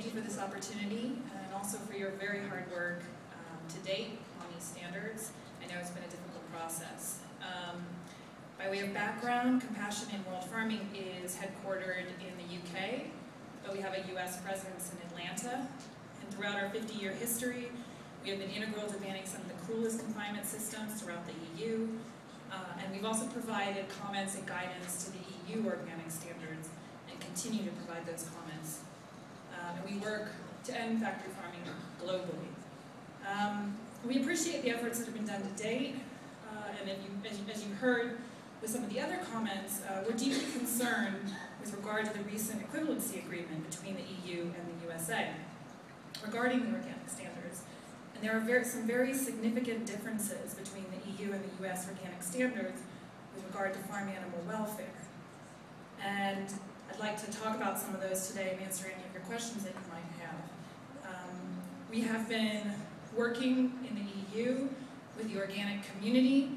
thank you for this opportunity and also for your very hard work to date on these standards. I know it's been a difficult process. By way of background, Compassion in World Farming is headquartered in the UK, but we have a US presence in Atlanta. And throughout our 50-year history, we have been integral to banning some of the cruelest confinement systems throughout the EU. And we've also provided comments and guidance to the EU organic standards and continue to provide those comments. And we work to end factory farming globally. We appreciate the efforts that have been done to date. And as you heard with some of the other comments, we're deeply concerned with regard to the recent equivalency agreement between the EU and the USA regarding the organic standards. And there are some very significant differences between the EU and the US organic standards with regard to farm animal welfare. And I'd like to talk about some of those today and answer any of your questions that you might have. We have been working in the EU with the organic community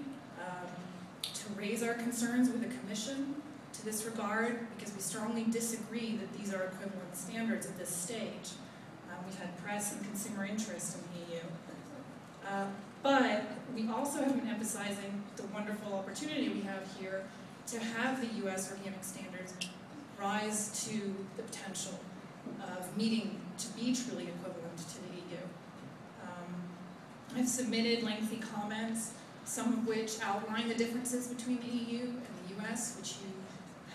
to raise our concerns with the Commission to this regard because we strongly disagree that these are equivalent standards at this stage. We've had press and consumer interest in the EU. But we also have been emphasizing the wonderful opportunity we have here to have the US organic standards rise to the potential of needing to be truly equivalent to the EU. I've submitted lengthy comments, some of which outline the differences between the EU and the US, which you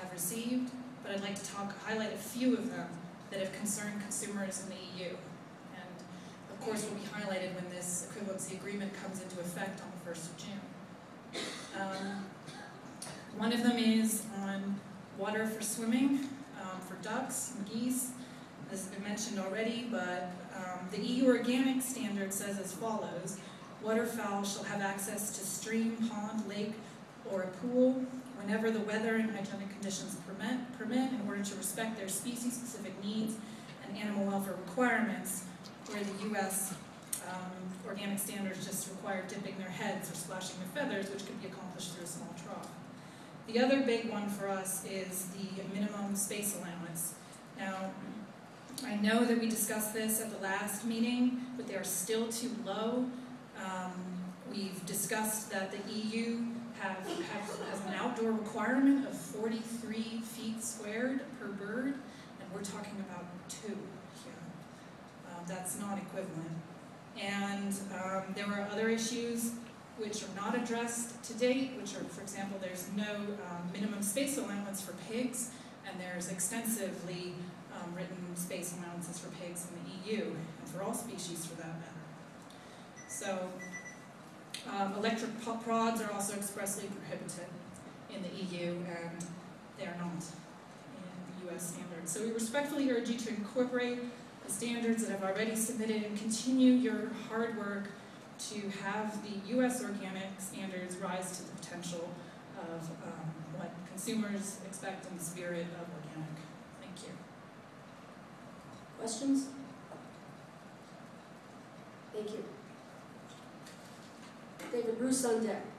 have received, but I'd like to highlight a few of them that have concerned consumers in the EU, and of course will be highlighted when this equivalency agreement comes into effect on the 1st of June. One of them is on water for swimming, for ducks and geese. This has been mentioned already, but the EU Organic Standard says as follows: waterfowl shall have access to stream, pond, lake, or a pool whenever the weather and hygienic conditions permit in order to respect their species-specific needs and animal welfare requirements, where the U.S. Organic Standards just require dipping their heads or splashing their feathers, which could be accomplished through a small trough. The other big one for us is the minimum space allowance. Now, I know that we discussed this at the last meeting, but they are still too low. We've discussed that the EU has an outdoor requirement of 43 feet squared per bird, and we're talking about 2 here. That's not equivalent. And there are other issues which are not addressed to date, which are, for example, there's no minimum space allowance for pigs, and there's extensively written space allowances for pigs in the EU, and for all species for that matter. So, electric prods are also expressly prohibited in the EU, and they are not in the US standards. So we respectfully urge you to incorporate the standards that I've already submitted and continue your hard work to have the US organic standards rise to the potential of what consumers expect in the spirit of organic. Thank you. Questions? Thank you. David Bruce on deck.